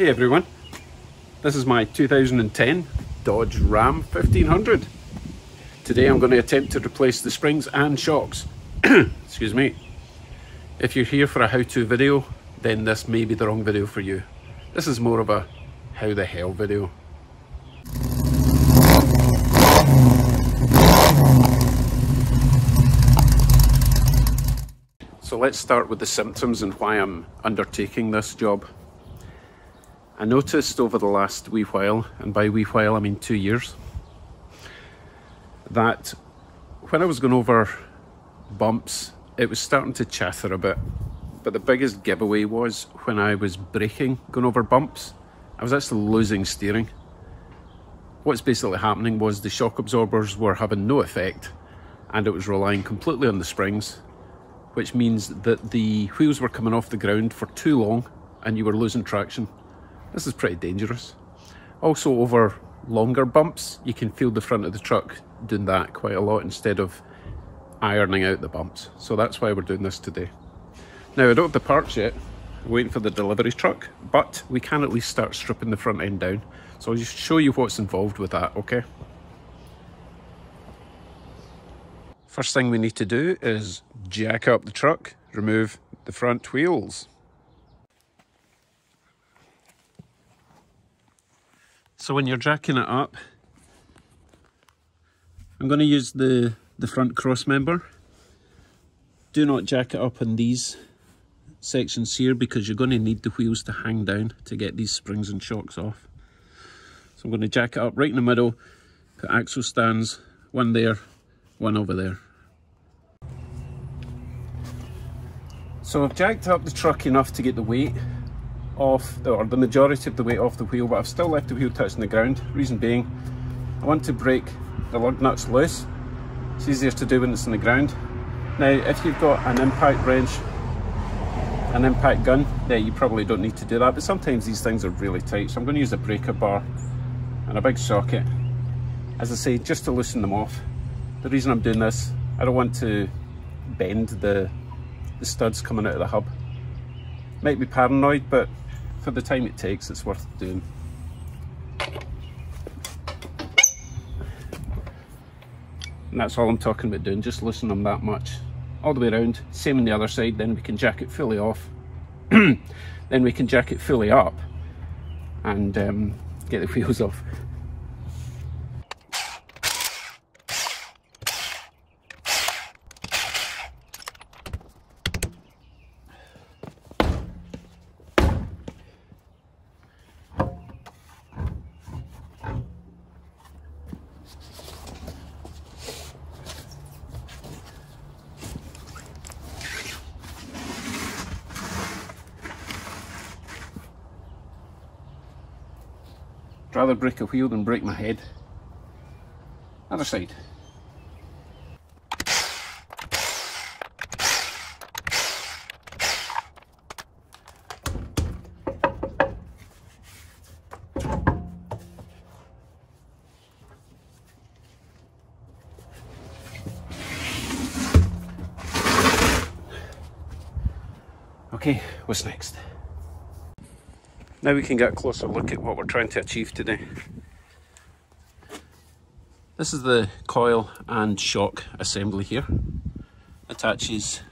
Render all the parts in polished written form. Hey everyone, this is my 2010 Dodge Ram 1500. Today I'm going to attempt to replace the springs and shocks. Excuse me. If you're here for a how-to video, then this may be the wrong video for you. This is more of a how the hell video. So let's start with the symptoms and why I'm undertaking this job. I noticed over the last wee while, and by wee while I mean 2 years, that when I was going over bumps, it was starting to chatter a bit. But the biggest giveaway was when I was braking, going over bumps, I was actually losing steering. What's basically happening was the shock absorbers were having no effect, and it was relying completely on the springs, which means that the wheels were coming off the ground for too long and you were losing traction. This is pretty dangerous. Also, over longer bumps, you can feel the front of the truck doing that quite a lot instead of ironing out the bumps. So that's why we're doing this today. Now, I don't have the parts yet. I'm waiting for the delivery truck, but we can at least start stripping the front end down. So I'll just show you what's involved with that, okay? First thing we need to do is jack up the truck, remove the front wheels. So when you're jacking it up, I'm going to use the front cross member. Do not jack it up in these sections here because you're going to need the wheels to hang down to get these springs and shocks off. So I'm going to jack it up right in the middle, put axle stands, one there, one over there. So I've jacked up the truck enough to get the weight off, or the majority of the weight off the wheel, but I've still left the wheel touching the ground. Reason being, I want to break the lug nuts loose. It's easier to do when it's on the ground. Now, if you've got an impact wrench, an impact gun, yeah, you probably don't need to do that, but sometimes these things are really tight, so I'm going to use a breaker bar and a big socket, as I say, just to loosen them off. The reason I'm doing this, I don't want to bend the studs coming out of the hub. Might be paranoid, but for the time it takes, it's worth doing. And that's all I'm talking about doing, just loosen them that much. All the way around, same on the other side, then we can jack it fully off. Then we can jack it fully up and get the wheels off. Rather break a wheel than break my head. Other side. Okay, what's next? Now we can get a closer look at what we're trying to achieve today. This is the coil and shock assembly here. Attaches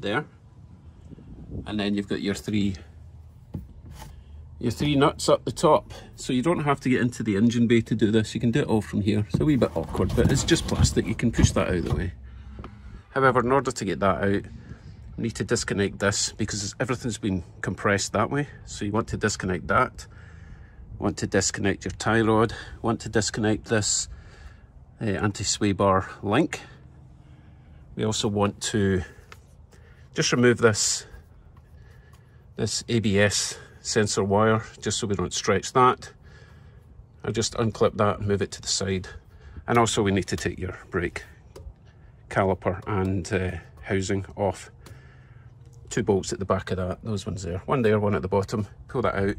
there. And then you've got your three nuts up the top. So you don't have to get into the engine bay to do this. You can do it all from here. It's a wee bit awkward, but it's just plastic. You can push that out of the way. However, in order to get that out, need to disconnect this because everything's been compressed that way. So you want to disconnect that, want to disconnect your tie rod, want to disconnect this anti-sway bar link. We also want to just remove this ABS sensor wire just so we don't stretch that. I'll just unclip that and move it to the side. And also we need to take your brake caliper and housing off. Two bolts at the back of that, those ones there, one at the bottom. Pull that out,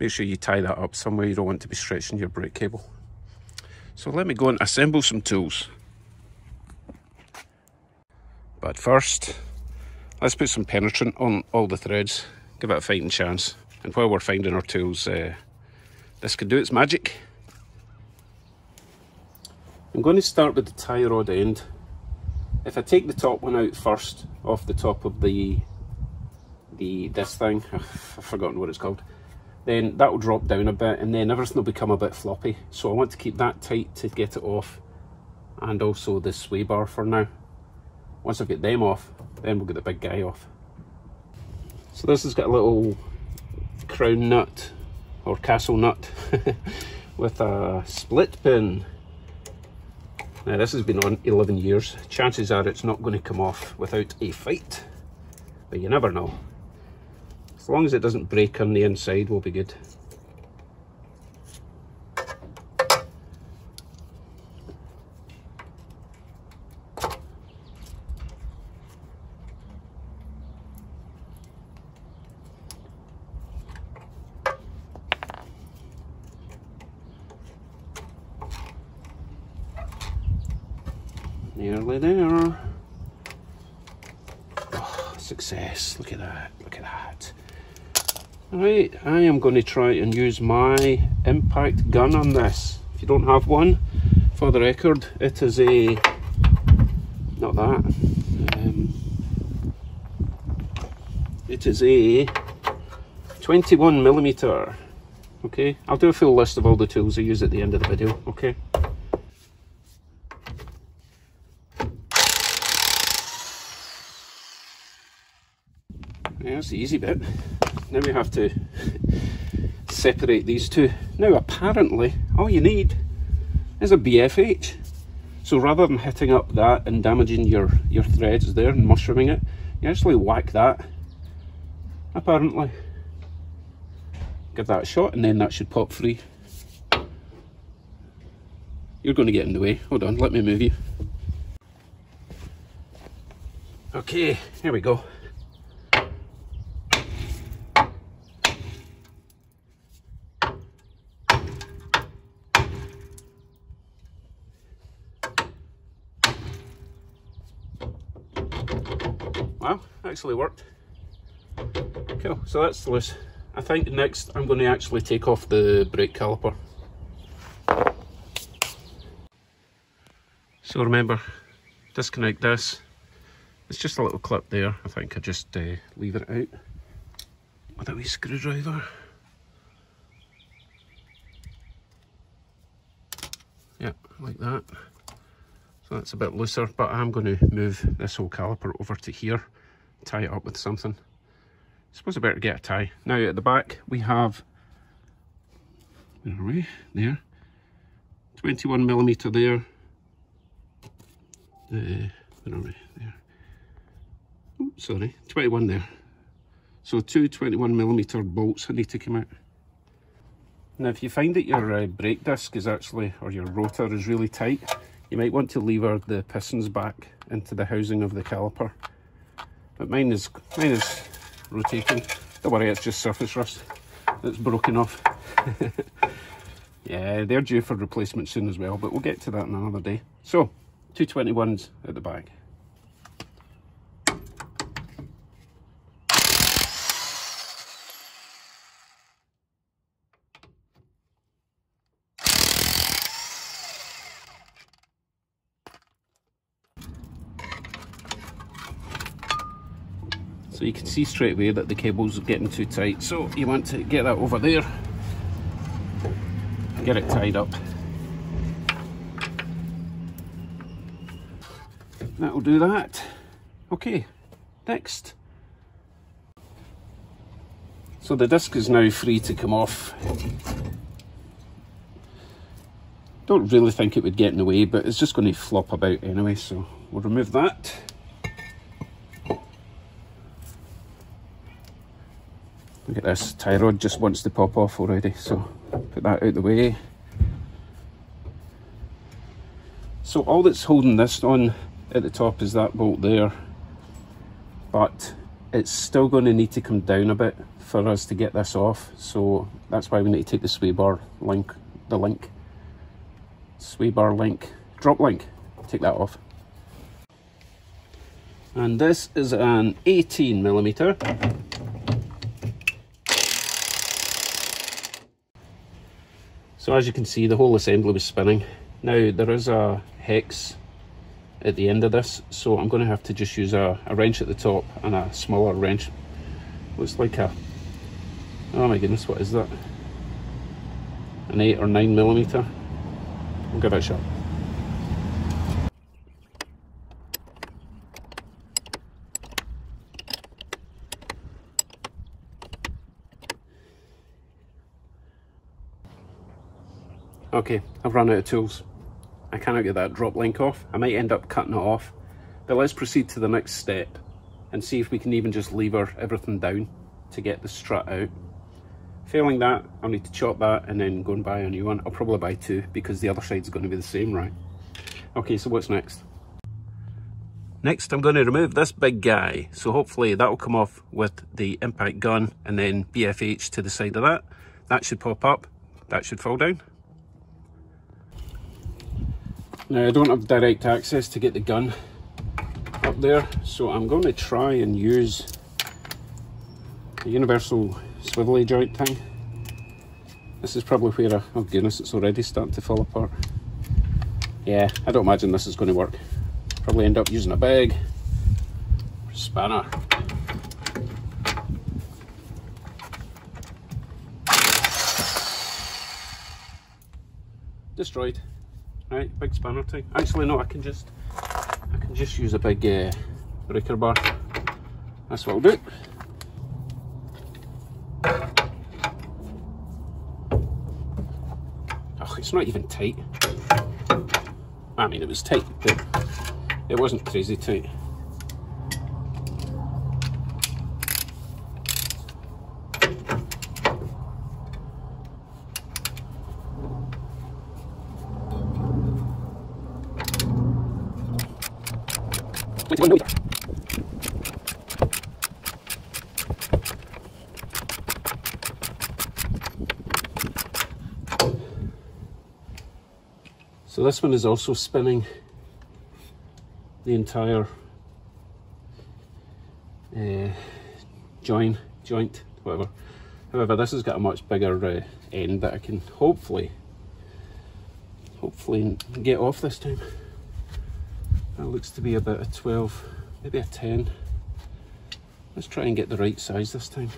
make sure you tie that up somewhere. You don't want to be stretching your brake cable. So let me go and assemble some tools. But first, let's put some penetrant on all the threads, give it a fighting chance. And while we're finding our tools, this can do its magic. I'm going to start with the tie rod end. If I take the top one out first, off the top of this thing, I've forgotten what it's called, then that will drop down a bit, and then everything will become a bit floppy. So I want to keep that tight to get it off, and also the sway bar for now. Once I get them off, then we'll get the big guy off. So this has got a little crown nut, or castle nut, with a split pin. Now this has been on 11 years. Chances are it's not going to come off without a fight, but you never know. As long as it doesn't break on the inside, we'll be good. Nearly there. Oh, success. Look at that. Look at that. Right, I am going to try and use my impact gun on this. If you don't have one, for the record, it is a... not that. It is a 21mm. Okay, I'll do a full list of all the tools I use at the end of the video. Okay. Yeah, that's the easy bit. Now we have to separate these two. Now apparently all you need is a BFH. So rather than hitting up that and damaging your threads there and mushrooming it, you actually whack that, apparently. Give that a shot and then that should pop free. You're going to get in the way. Hold on, let me move you. Okay, here we go. Wow, actually worked. Cool, so that's loose. I think next I'm going to actually take off the brake caliper. So remember, disconnect this. It's just a little clip there. I think I just leave it out with a wee screwdriver. Yeah, like that. That's a bit looser, but I'm going to move this whole caliper over to here, tie it up with something. I suppose I better get a tie. Now at the back we have, where are we? There, 21mm there. Where are we? There. Oh, sorry, 21 there. So two 21mm bolts I need to come out. Now if you find that your brake disc is actually, or your rotor is really tight, you might want to lever the pistons back into the housing of the caliper, but mine is rotating. Don't worry, it's just surface rust that's broken off. Yeah, they're due for replacement soon as well, but we'll get to that in another day. So, two 21s at the back. So you can see straight away that the cable's getting too tight, so you want to get that over there, get it tied up. That'll do that. Okay, next. So the disc is now free to come off. Don't really think it would get in the way, but it's just going to flop about anyway, so we'll remove that. Look at this, tie rod just wants to pop off already, so put that out the way. So all that's holding this on at the top is that bolt there, but it's still going to need to come down a bit for us to get this off, so that's why we need to take the sway bar link, drop link, take that off. And this is an 18mm. So as you can see, the whole assembly was spinning. Now there is a hex at the end of this, so I'm going to have to just use a wrench at the top and a smaller wrench. Looks like a, oh my goodness, what is that? An 8 or 9 millimeter. We'll give it a shot. Okay, I've run out of tools. I cannot get that drop link off. I might end up cutting it off, but let's proceed to the next step and see if we can even just lever everything down to get the strut out. Failing that, I'll need to chop that and then go and buy a new one. I'll probably buy two because the other side's going to be the same, right? Okay, so what's next? Next, I'm going to remove this big guy. So hopefully that'll come off with the impact gun and then BFH to the side of that. That should pop up. That should fall down. Now I don't have direct access to get the gun up there, so I'm going to try and use the universal swivelly joint thing. This is probably where I, oh goodness, it's already starting to fall apart. Yeah, I don't imagine this is going to work. Probably end up using a bag or a spanner. Destroyed. Right, big spanner thing. Actually no, I can just use a big breaker bar. That's what I'll do. Oh, it's not even tight. I mean, it was tight, but it wasn't crazy tight. So this one is also spinning the entire joint, whatever. However, this has got a much bigger end that I can hopefully get off this time. That looks to be about a 12, maybe a 10. Let's try and get the right size this time.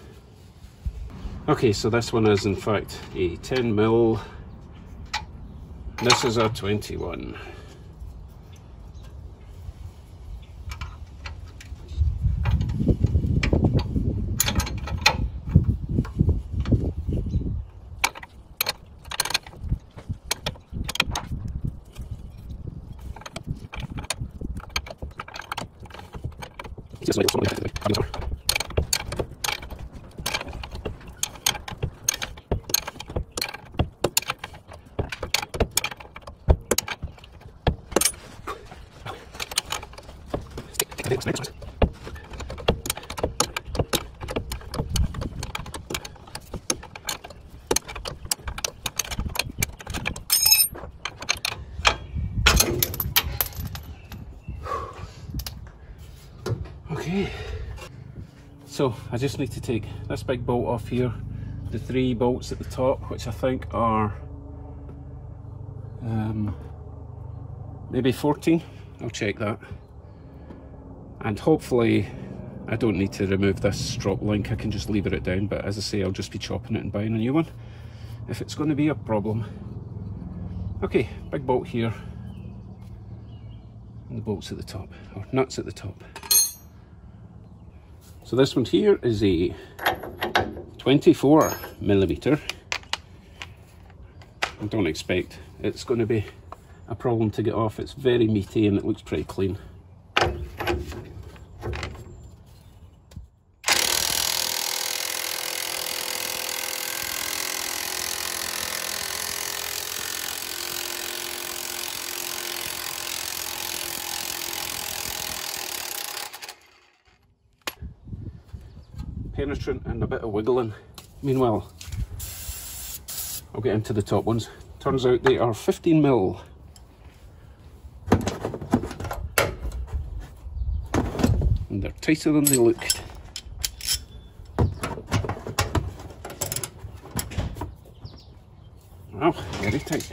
Okay, so this one is in fact a 10 mil. This is a 21. Okay, so I just need to take this big bolt off here, the three bolts at the top, which I think are maybe 14, I'll check that. And hopefully I don't need to remove this drop link, I can just lever it down, but as I say, I'll just be chopping it and buying a new one if it's going to be a problem. Okay, big bolt here and the bolts at the top, or nuts at the top. So this one here is a 24 millimeter. I don't expect it's going to be a problem to get off. It's very meaty and it looks pretty clean. Penetrant and a bit of wiggling. Meanwhile, I'll get into the top ones. Turns out they are 15 mil. And they're tighter than they looked. now very tight.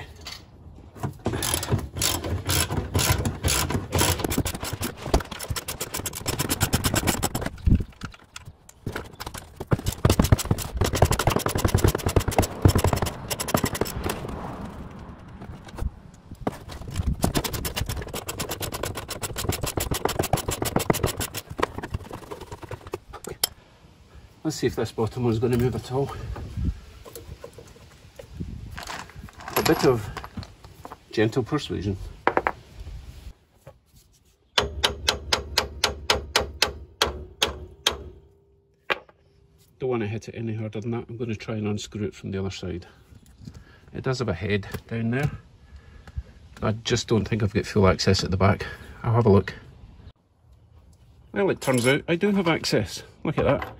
Let's see if this bottom one's going to move at all. A bit of gentle persuasion. Don't want to hit it any harder than that. I'm going to try and unscrew it from the other side. It does have a head down there. I just don't think I've got full access at the back. I'll have a look. Well, it turns out I do have access. Look at that.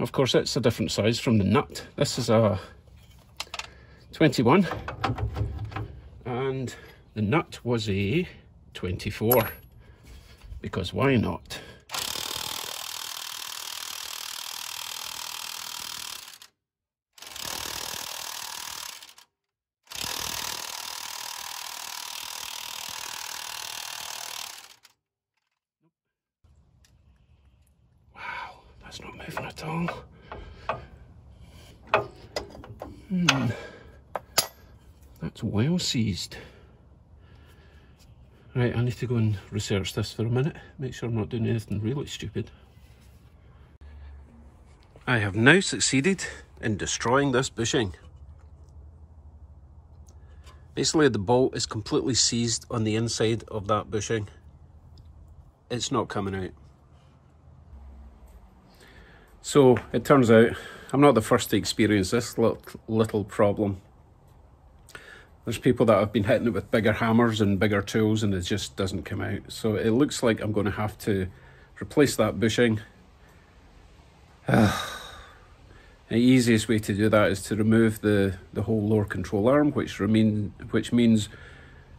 Of course, it's a different size from the nut. This is a 21 and the nut was a 24, because why not? It's not moving at all. That's well seized. Right, I need to go and research this for a minute, make sure I'm not doing anything really stupid. I have now succeeded in destroying this bushing. Basically, the bolt is completely seized on the inside of that bushing. It's not coming out. So it turns out I'm not the first to experience this little problem. There's people that have been hitting it with bigger hammers and bigger tools and it just doesn't come out. So it looks like I'm going to have to replace that bushing. The easiest way to do that is to remove the whole lower control arm, which means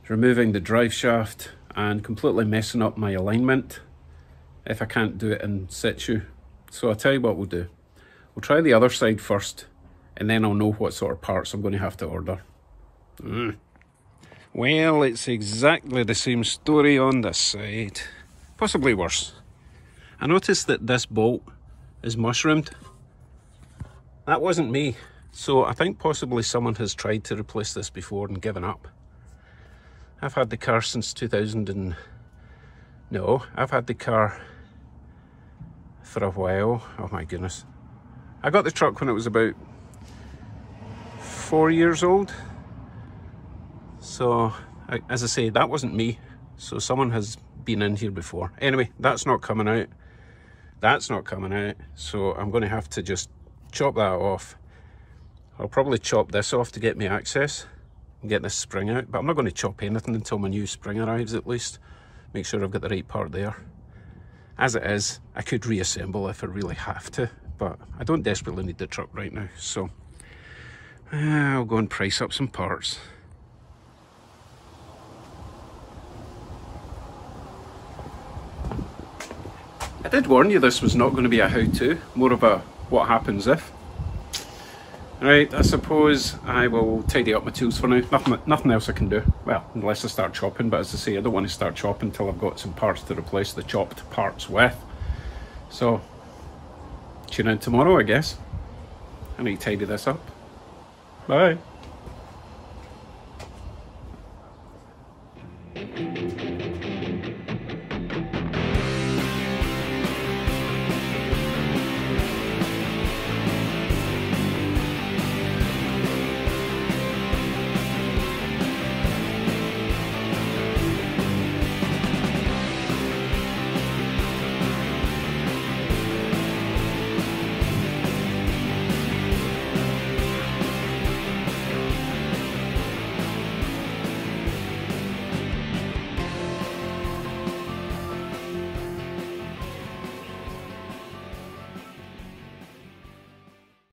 removing the drive shaft and completely messing up my alignment if I can't do it in situ. So I'll tell you what we'll do. We'll try the other side first, and then I'll know what sort of parts I'm going to have to order. Well, it's exactly the same story on this side. Possibly worse. I noticed that this bolt is mushroomed. That wasn't me. So I think possibly someone has tried to replace this before and given up. I've had the car since 2000 and... No, I've had the car for a while. Oh my goodness. I got the truck when it was about 4 years old. So, as I say, that wasn't me. So someone has been in here before. Anyway, that's not coming out. That's not coming out. So I'm going to have to just chop that off. I'll probably chop this off to get me access and get this spring out. But I'm not going to chop anything until my new spring arrives, at least. Make sure I've got the right part there. As it is, I could reassemble if I really have to, but I don't desperately need the truck right now, so I'll go and price up some parts. I did warn you this was not going to be a how-to, more of a what happens if. Right, I suppose I will tidy up my tools for now. Nothing else I can do. Well, unless I start chopping, but as I say, I don't want to start chopping until I've got some parts to replace the chopped parts with. So, tune in tomorrow, I guess. I need to tidy this up. Bye.